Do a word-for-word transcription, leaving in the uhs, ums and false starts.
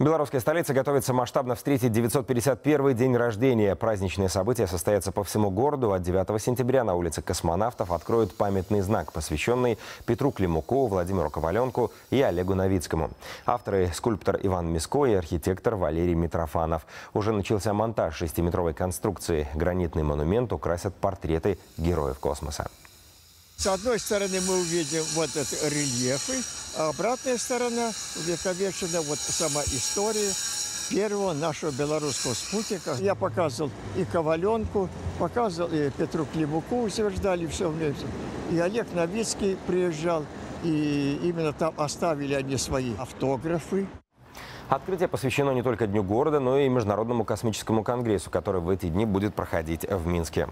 Белорусская столица готовится масштабно встретить девятьсот пятьдесят первый день рождения. Праздничные события состоятся по всему городу. От девятого сентября на улице Космонавтов откроют памятный знак, посвященный Петру Климуку, Владимиру Коваленку и Олегу Новицкому. Авторы – скульптор Иван Миско и архитектор Валерий Митрофанов. Уже начался монтаж шестиметровой конструкции. Гранитный монумент украсят портреты героев космоса. С одной стороны мы увидим вот эти рельефы, а обратная сторона увековечена вот сама история первого нашего белорусского спутника. Я показывал и Коваленку, показывал и Петру Климуку, утверждали все вместе. И Олег Новицкий приезжал, и именно там оставили они свои автографы. Открытие посвящено не только Дню города, но и Международному космическому конгрессу, который в эти дни будет проходить в Минске.